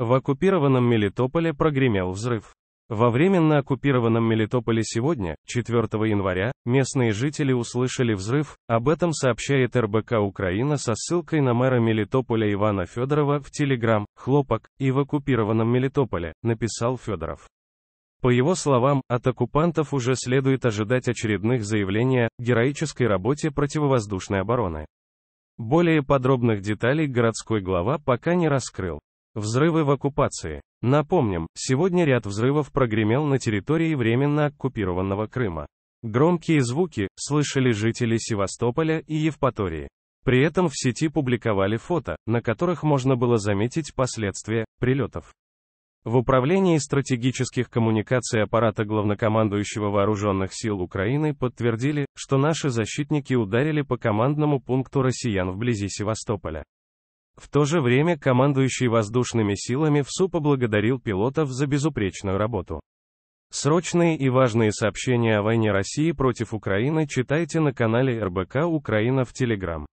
В оккупированном Мелитополе прогремел взрыв. Во временно оккупированном Мелитополе сегодня, 4 января, местные жители услышали взрыв, об этом сообщает РБК Украина со ссылкой на мэра Мелитополя Ивана Федорова в Telegram. Хлопок, и в оккупированном Мелитополе, написал Федоров. По его словам, от оккупантов уже следует ожидать очередных заявлений о героической работе противовоздушной обороны. Более подробных деталей городской глава пока не раскрыл. Взрывы в оккупации. Напомним, сегодня ряд взрывов прогремел на территории временно оккупированного Крыма. Громкие звуки слышали жители Севастополя и Евпатории. При этом в сети публиковали фото, на которых можно было заметить последствия прилетов. В Управлении стратегических коммуникаций аппарата главнокомандующего Вооруженных сил Украины подтвердили, что наши защитники ударили по командному пункту россиян вблизи Севастополя. В то же время командующий воздушными силами ВСУ поблагодарил пилотов за безупречную работу. Срочные и важные сообщения о войне России против Украины читайте на канале РБК Украина в Telegram.